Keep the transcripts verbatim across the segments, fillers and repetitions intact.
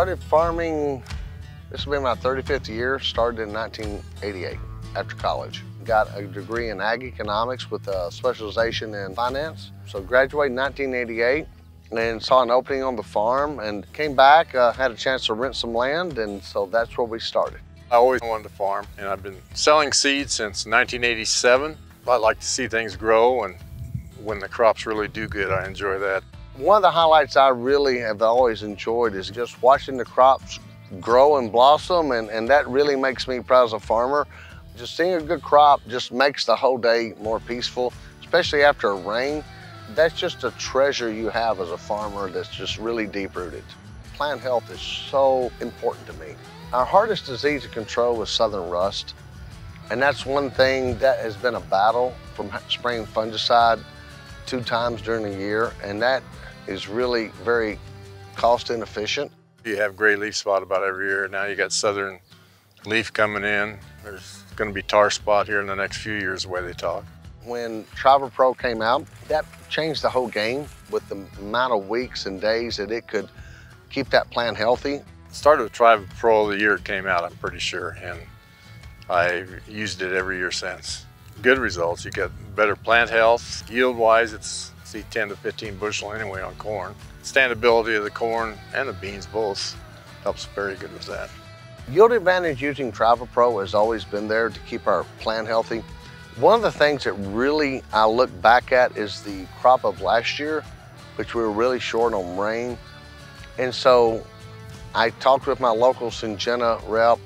started farming, this will be my thirty-fifth year, started in nineteen eighty-eight after college. Got a degree in ag economics with a specialization in finance. So graduated in nineteen eighty-eight and saw an opening on the farm and came back, uh, had a chance to rent some land, and so that's where we started. I always wanted to farm, and I've been selling seeds since nineteen eighty-seven. I like to see things grow, and when the crops really do good, I enjoy that. One of the highlights I really have always enjoyed is just watching the crops grow and blossom, and, and that really makes me proud as a farmer. Just seeing a good crop just makes the whole day more peaceful, especially after a rain. That's just a treasure you have as a farmer that's just really deep-rooted. Plant health is so important to me. Our hardest disease to control was Southern Rust, and that's one thing that has been a battle from spraying fungicide two times during the year, and that is really very cost inefficient. You have Gray Leaf Spot about every year. Now you got Southern Leaf coming in. There's going to be Tar Spot here in the next few years, the way they talk. When Trivapro came out, that changed the whole game with the amount of weeks and days that it could keep that plant healthy. It started with Trivapro the year it came out, I'm pretty sure, and I've used it every year since. Good results. You get better plant health. Yield-wise, it's see ten to fifteen bushel anyway on corn. Standability of the corn and the beans both helps very good with that. Yield advantage using Trivapro has always been there to keep our plant healthy. One of the things that really I look back at is the crop of last year, which we were really short on rain. And so I talked with my local Syngenta rep,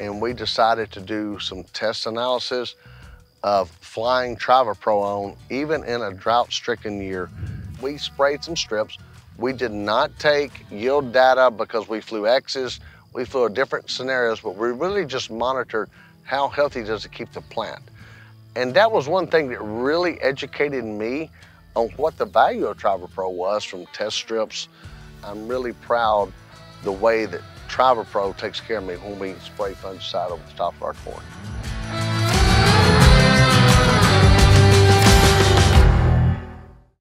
and we decided to do some test analysis of flying Trivapro on, even in a drought-stricken year. We sprayed some strips. We did not take yield data because we flew X's. We flew different scenarios, but we really just monitored how healthy does it keep the plant. And that was one thing that really educated me on what the value of Trivapro was from test strips. I'm really proud the way that Trivapro takes care of me when we spray fungicide over the top of our corn.